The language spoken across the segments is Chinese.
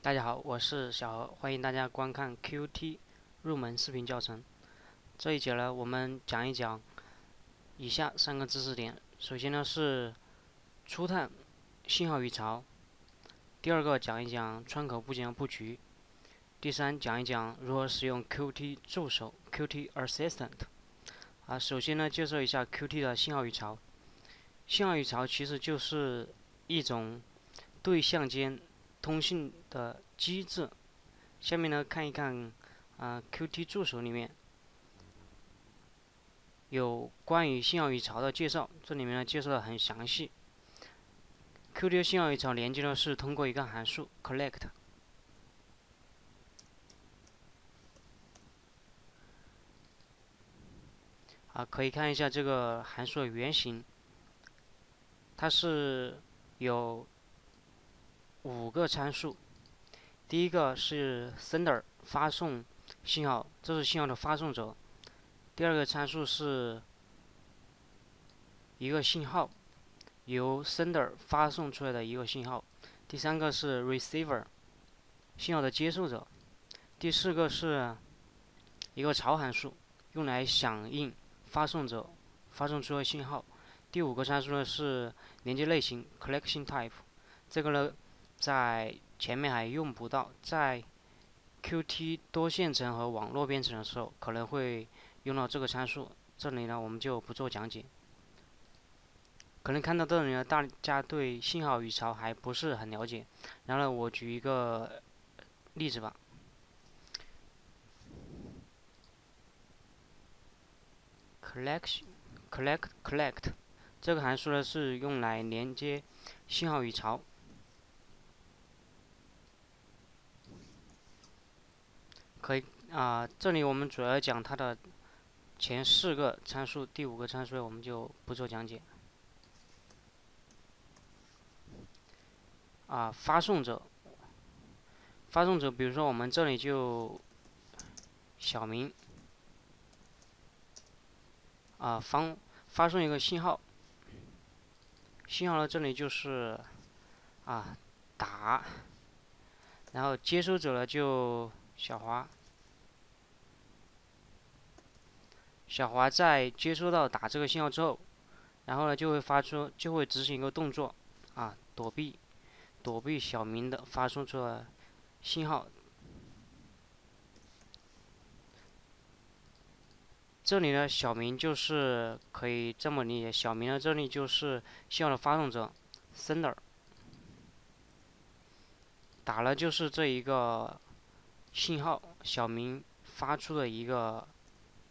大家好，我是小何，欢迎大家观看 Qt 入门视频教程。这一节呢，我们讲一讲以下三个知识点。首先呢是初探、信号与槽；第二个讲一讲窗口部件布局；第三讲一讲如何使用 Qt 助手 Qt Assistant。 首先呢，介绍一下 Qt 的信号与槽。信号与槽其实就是一种对象间通信的机制。下面呢，看一看Qt 助手里面有关于信号与槽的介绍，这里面呢介绍的很详细。Qt 信号与槽连接呢是通过一个函数 collect。 可以看一下这个函数的原型，它是有5个参数。第一个是 sender 发送信号，这是信号的发送者。第二个参数是一个信号，由 sender 发送出来的一个信号。第三个是 receiver 信号的接受者。第四个是一个槽函数，用来响应 发送者发送出的信号。第5个参数呢是连接类型 collection type， 这个呢在前面还用不到，在 Qt 多线程和网络编程的时候可能会用到这个参数，这里呢我们就不做讲解。可能看到这里呢，大家对信号与槽还不是很了解，然后我举一个例子吧。 collect 这个函数呢是用来连接信号与槽。可以这里我们主要讲它的前4个参数，第5个参数我们就不做讲解。发送者，比如说我们这里就小明。 发送一个信号，信号呢这里就是打，然后接收者呢就小华，小华在接收到打这个信号之后，然后呢就会执行一个动作躲避小明的发送出的信号。 这里呢，小明就是可以这么理解，小明呢这里就是信号的发送者 ，sender。打了就是这一个信号，小明发出的一个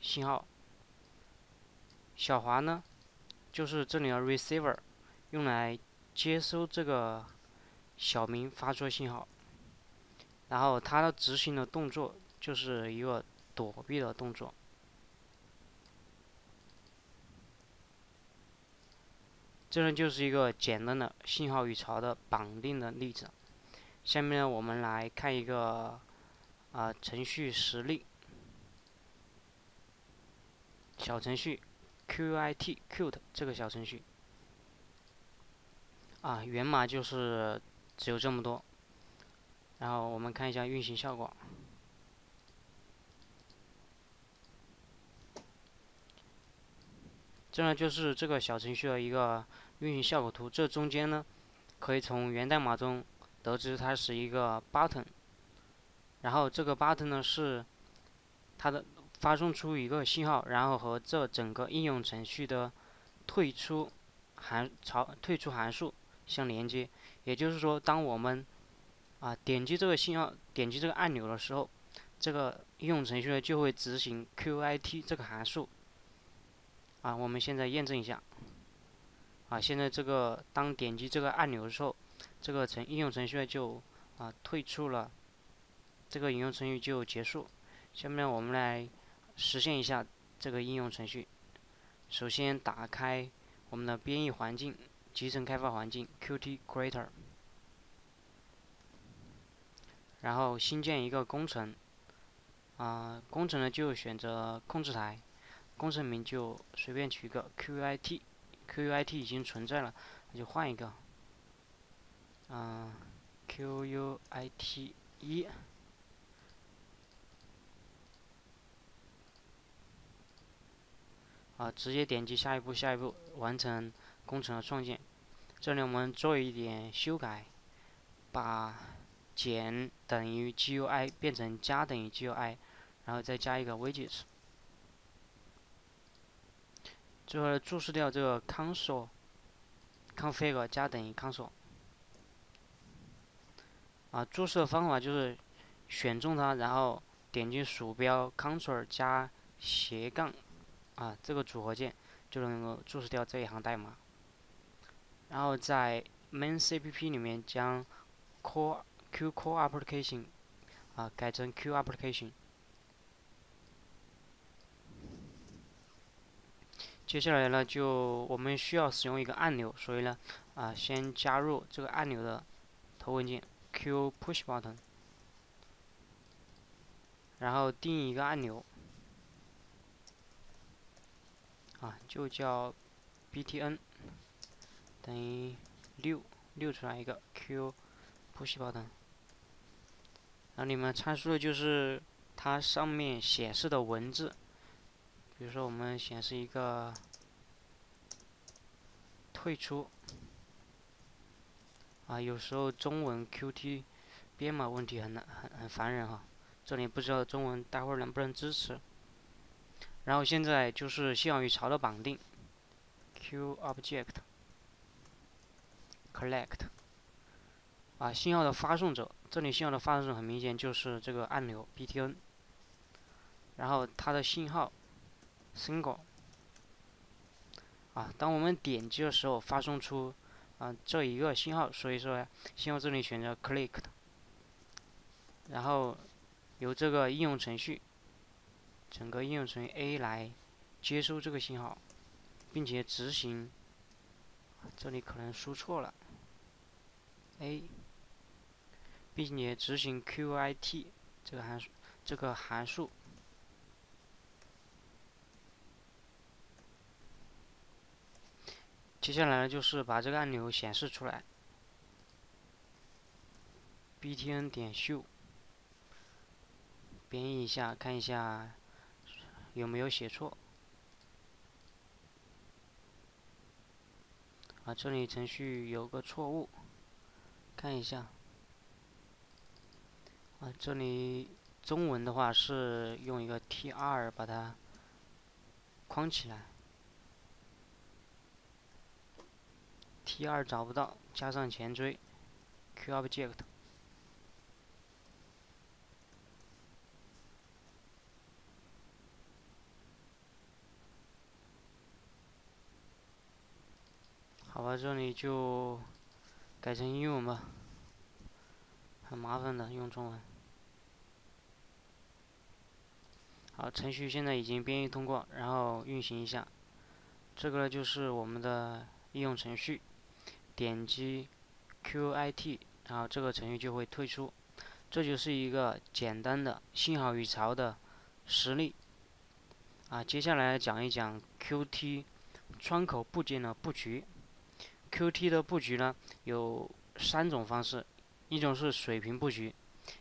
信号。小华呢，就是这里的 receiver， 用来接收这个小明发出的信号。然后他的执行的动作就是一个躲避的动作。 这呢就是一个简单的信号与槽的绑定的例子。下面呢，我们来看一个程序实例，小程序 Qt 这个小程序源码就是只有这么多。然后我们看一下运行效果。这呢就是这个小程序的一个运行效果图。这中间呢，可以从源代码中得知它是一个 button， 然后这个 button 呢是它的发送出一个信号，然后和这整个应用程序的退出函数相连接。也就是说，当我们点击这个信号、点击这个按钮的时候，这个应用程序呢就会执行 Qt 这个函数。 我们现在验证一下。现在这个当点击这个按钮的时候，这个应用程序就退出了，这个应用程序就结束。下面我们来实现一下这个应用程序。首先打开我们的编译环境，集成开发环境 Qt Creator， 然后新建一个工程。工程呢就选择控制台。 工程名就随便取一个 Qt，Qt 已经存在了，那就换一个。QUIT 1，啊，直接点击下一步，完成工程的创建。这里我们做一点修改，把减等于 GUI 变成加等于 GUI， 然后再加一个 widgets。 最后注释掉这个 console config 加等于 console。 啊，注释的方法就是选中它，然后点击鼠标 Ctrl 加斜杠，啊，这个组合键就能够注释掉这一行代码。然后在 main.cpp 里面将 Q Core Application 啊改成 Q Application。 接下来呢，就我们需要使用一个按钮，所以呢，啊，先加入这个按钮的头文件 QPushButton， 然后定义一个按钮，啊，就叫 btn 等于6出来一个 QPushButton， 然后里面参数就是它上面显示的文字。 比如说，我们显示一个退出啊，有时候中文 Qt 编码问题很烦人哈，这里不知道中文待会儿能不能支持。然后现在就是信号与槽的绑定 ，QObject collect 啊，信号的发送者，这里信号的发送者很明显就是这个按钮 btn， 然后它的信号。 single 啊，当我们点击的时候，发送出啊这一个信号，所以说信号这里选择 clicked， 然后由这个应用程序，整个应用程序 A 来接收这个信号，并且执行。这里可能输错了 A， 并且执行 Qt 这个函数。 接下来呢，就是把这个按钮显示出来 ，btn 点 show， 编译一下，看一下有没有写错。啊，这里程序有个错误，看一下。啊，这里中文的话是用一个 tr 把它框起来。 T2 找不到，加上前缀 QObject， 好吧，这里就改成英文吧，很麻烦的，用中文。好，程序现在已经编译通过，然后运行一下。这个就是我们的应用程序。 点击 Qit， 然后这个程序就会退出。这就是一个简单的信号与槽的实例。啊，接下来讲一讲 Qt 窗口部件的布局。Qt 的布局呢有三种方式，一种是水平布局，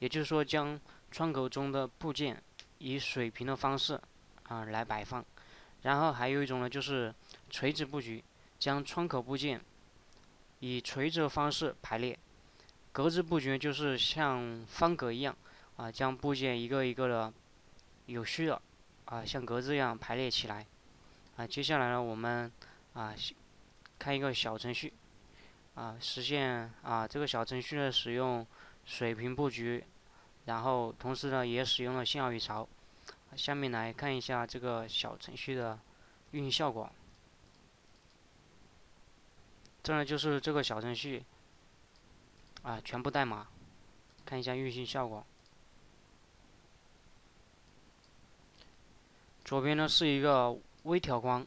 也就是说将窗口中的部件以水平的方式啊来摆放。然后还有一种呢就是垂直布局，将窗口部件 以垂直的方式排列，格子布局就是像方格一样啊，将部件一个一个的有序的啊，像格子一样排列起来啊。接下来呢，我们啊看一个小程序啊，实现啊这个小程序呢使用水平布局，然后同时呢也使用了信号与槽。下面来看一下这个小程序的运行效果。 这呢就是这个小程序啊，全部代码，看一下运行效果。左边呢是一个微条框，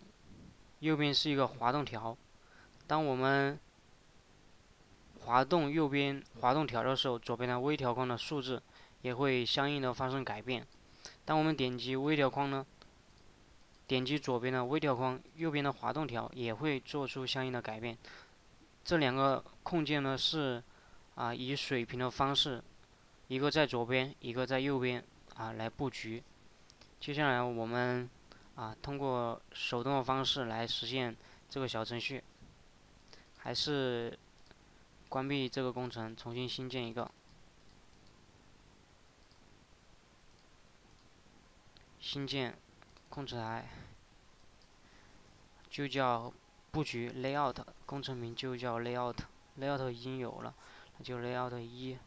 右边是一个滑动条。当我们滑动右边滑动条的时候，左边的微条框的数字也会相应的发生改变。当我们点击微条框呢， 点击左边的微条框，右边的滑动条也会做出相应的改变。这两个控件呢是啊，以水平的方式，一个在左边，一个在右边啊来布局。接下来我们啊通过手动的方式来实现这个小程序，还是关闭这个工程，重新新建一个。 新建控制台，就叫布局 layout， 工程名就叫 layout，layout 已经有了，那就 layout 1。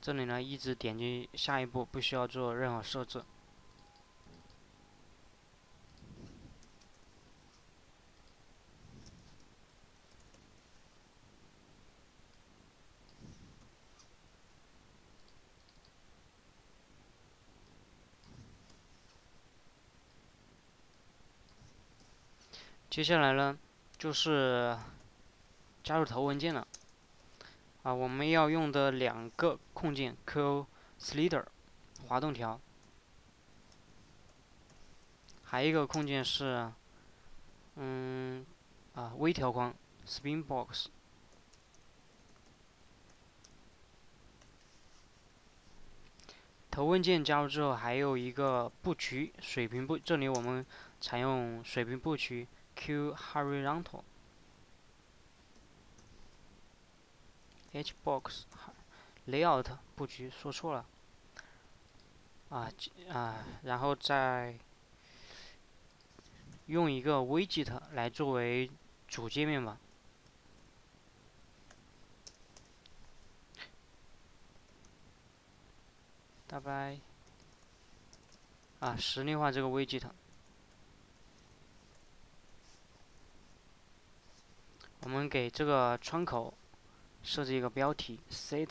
这里呢，一直点击下一步，不需要做任何设置。接下来呢，就是加入头文件了。啊，我们要用的两个控件 ，QSlider 滑动条，还有一个控件是，微条框 SpinBox。头文件加入之后，还有一个布局水平布，这里我们采用水平布局。 Q horizontal HBox layout 布局说错了然后再用一个 widget 来作为主界面吧。拜拜实例化这个 widget。 我们给这个窗口设置一个标题 set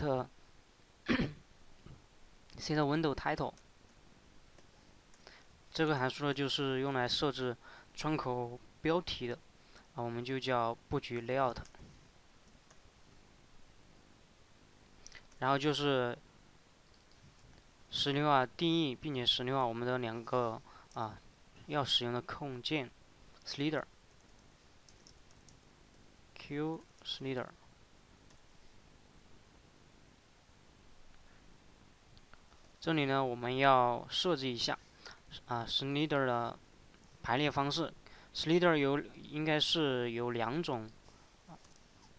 window title， 这个函数呢就是用来设置窗口标题的，我们就叫布局 layout， 然后就是实例化定义，并且实例化我们的两个要使用的控件 slider。 QSlider， 这里呢，我们要设置一下slider 的排列方式。slider 应该是有两种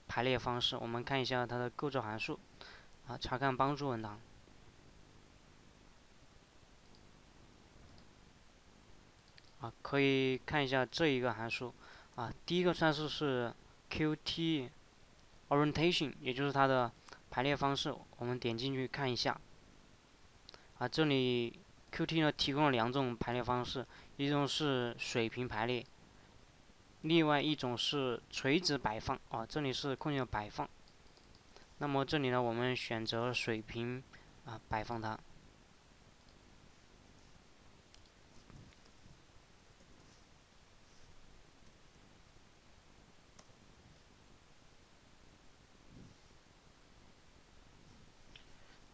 排列方式，我们看一下它的构造函数查看帮助文档。 可以看一下这一个函数第一个参数是 Qt orientation， 也就是它的排列方式，我们点进去看一下。这里 Qt 呢提供了两种排列方式，一种是水平排列，另外一种是垂直摆放。这里是控件的摆放。那么这里呢，我们选择水平摆放它。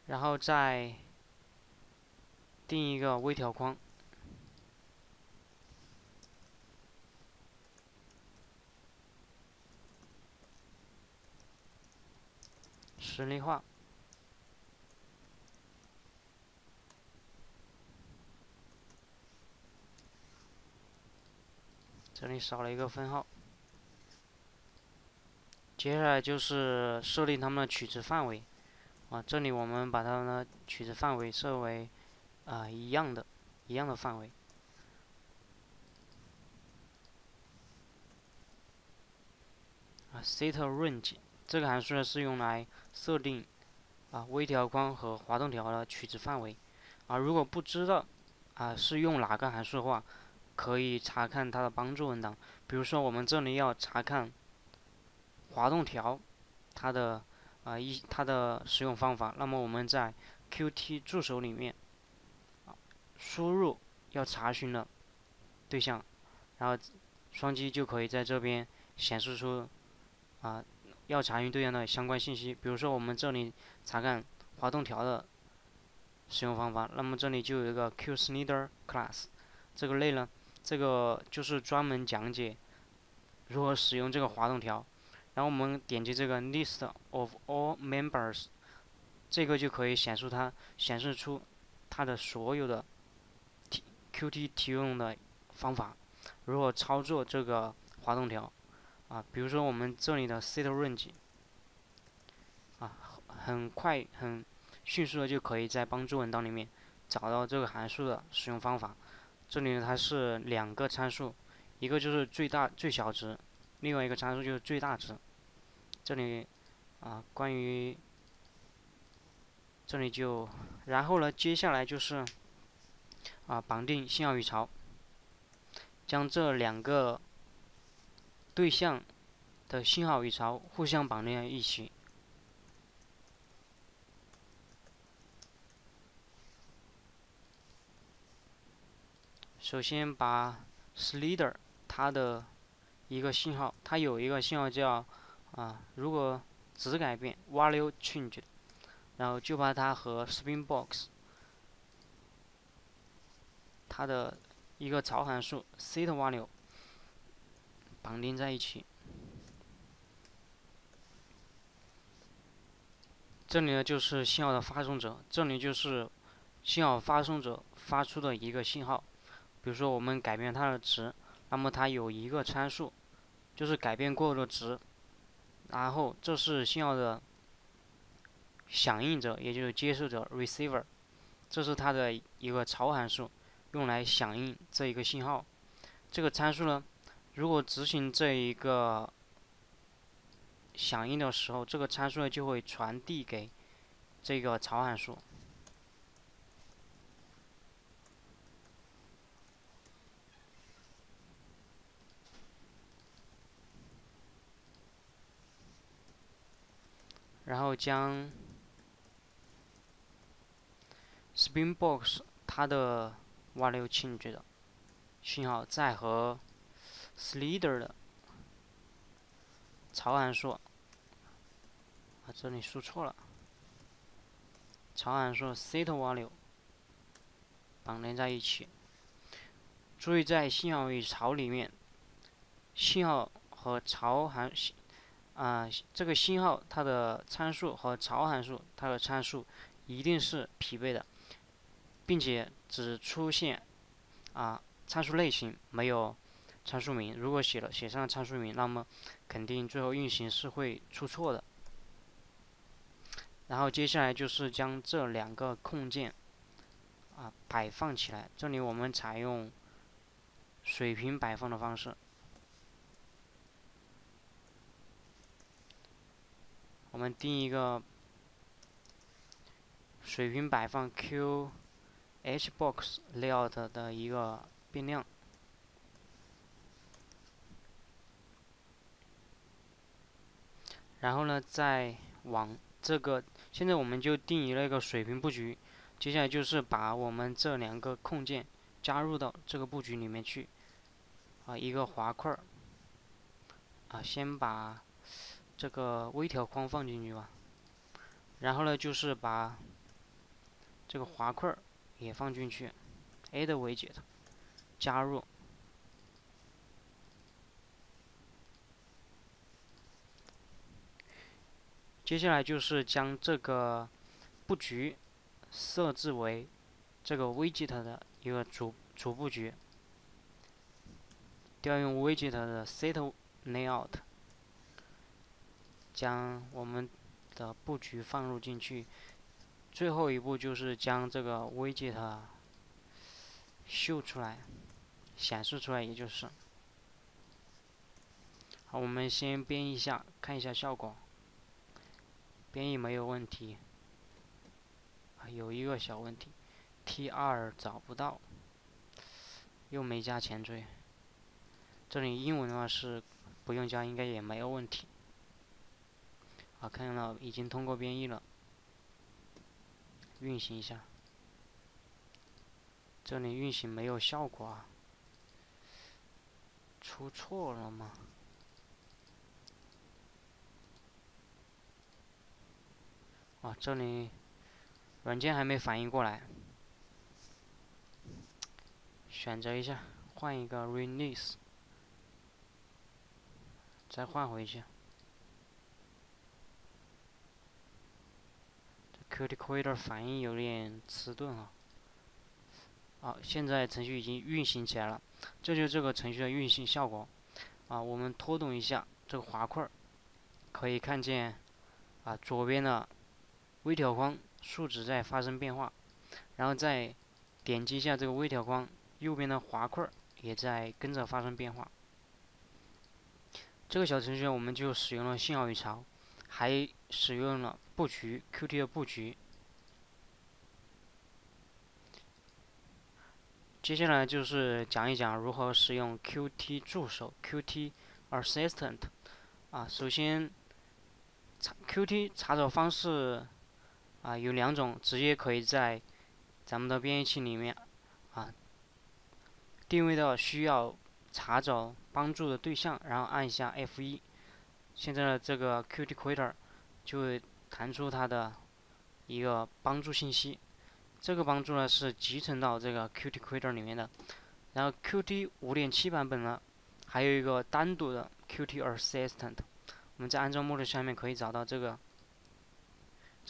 然后再定一个微条框，实例化。这里少了一个分号。接下来就是设定它们的取值范围。 这里我们把它的取值范围设为一样的范围。set range 这个函数呢是用来设定微条框和滑动条的取值范围。如果不知道是用哪个函数的话，可以查看它的帮助文档。比如说我们这里要查看滑动条它的。 它的使用方法。那么我们在 Qt 助手里面输入要查询的对象，然后双击就可以在这边显示出要查询对象的相关信息。比如说我们这里查看滑动条的使用方法，那么这里就有一个 QSlider class 这个类呢，这个就是专门讲解如何使用这个滑动条。然后我们点击这个 List of all members， 这个就可以显示出它的所有的 Qt 提供的方法，如何操作这个滑动条啊。比如说我们这里的 set range 啊，很迅速的就可以在帮助文档里面找到这个函数的使用方法。这里它是两个参数，一个就是最小值。 另外一个参数就是最大值，这里啊，关于这里就，然后呢，接下来就是啊，绑定信号与槽，将这两个对象的信号与槽互相绑定在一起。首先把 slider 它的 一个信号，它有一个信号叫如果值改变 value change， 然后就把它和 SpinBox 它的一个槽函数 set value 绑定在一起。这里呢就是信号的发送者，这里就是信号发送者发出的一个信号。比如说我们改变它的值，那么它有一个参数， 就是改变过后的值，然后这是信号的响应者，也就是接受者 （receiver）， 这是它的一个槽函数，用来响应这一个信号。这个参数呢，如果执行这一个响应的时候，这个参数呢就会传递给这个槽函数。 然后将 SpinBox 它的 value change 的信号再和 slider 的槽函数这里输错了，槽函数 set value 绑定在一起。注意在信号与槽里面，信号和槽函数 这个信号它的参数和槽函数它的参数一定是匹配的，并且只出现参数类型，没有参数名。如果写上参数名，那么肯定最后运行是会出错的。然后接下来就是将这两个控件摆放起来。这里我们采用水平摆放的方式。 我们定一个水平摆放 QHBoxLayout 的一个变量，然后呢，再往这个，现在我们就定义了一个水平布局，接下来就是把我们这两个控件加入到这个布局里面去，一个滑块先把 这个微条框放进去吧，然后呢，就是把这个滑块也放进去 ，A 的为解的加入，接下来就是将这个布局设置为这个 widget 的一个主布局，调用 widget 的 set layout。 将我们的布局放入进去，最后一步就是将这个 widget 秀出来、显示出来，也就是。好，我们先编译一下，看一下效果。编译没有问题，有一个小问题 ，tr 找不到，又没加前缀。这里英文的话是不用加，应该也没有问题。 看到已经通过编译了，运行一下，这里运行没有效果出错了吗？这里软件还没反应过来，选择一下，换一个 release， 再换回去。Qt Creator 反应有点迟钝啊。好，现在程序已经运行起来了，这就是这个程序的运行效果。啊，我们拖动一下这个滑块，可以看见啊左边的微条框数值在发生变化，然后再点击一下这个微条框，右边的滑块也在跟着发生变化。这个小程序我们就使用了信号语槽，还使用了布局 Qt 的布局。接下来就是讲一讲如何使用 Qt 助手 Qt Assistant。啊，首先 ，Qt 查找方式啊有两种，直接可以在咱们的编译器里面啊定位到需要查找帮助的对象，然后按一下 F1， 现在的这个 Qt Creator 就会弹出它的一个帮助信息。这个帮助呢是集成到这个 Qt Creator 里面的。然后 Qt 5.7 版本呢还有一个单独的 Qt Assistant， 我们在按照目录下面可以找到这个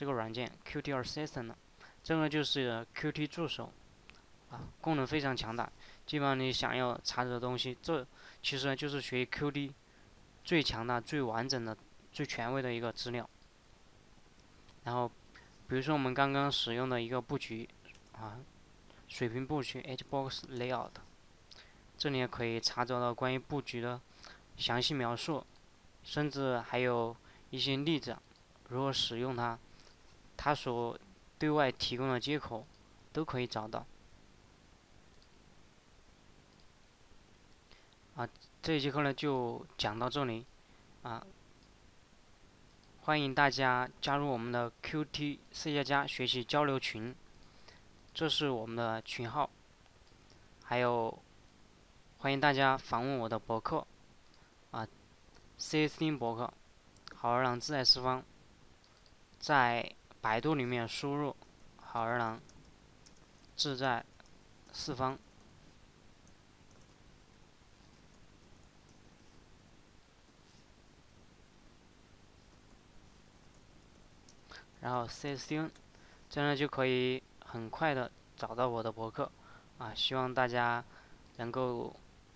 软件 Qt Assistant 呢，这个就是 Qt 助手啊，功能非常强大。基本上你想要查找的东西，这其实就是学习 Qt 最强大、最完整的、最权威的一个资料。然后，比如说我们刚刚使用的一个布局啊，水平布局 QHBoxLayout， 这里也可以查找到关于布局的详细描述，甚至还有一些例子，如何使用它，它所对外提供的接口都可以找到。啊，这一节课呢就讲到这里，啊，欢迎大家加入我们的 Qt C++ 学习交流群，这是我们的群号，还有欢迎大家访问我的博客，啊 ，CSDN 博客，好儿郎自在四方，在百度里面输入好儿郎自在四方。然后 CSDN， 这样就可以很快的找到我的博客，啊，希望大家能够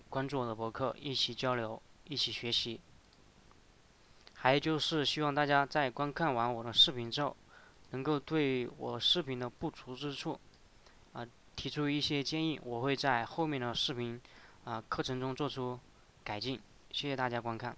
关注我的博客，一起交流，一起学习。还有就是希望大家在观看完我的视频之后，能够对我视频的不足之处，啊，提出一些建议，我会在后面的视频啊课程中做出改进。谢谢大家观看。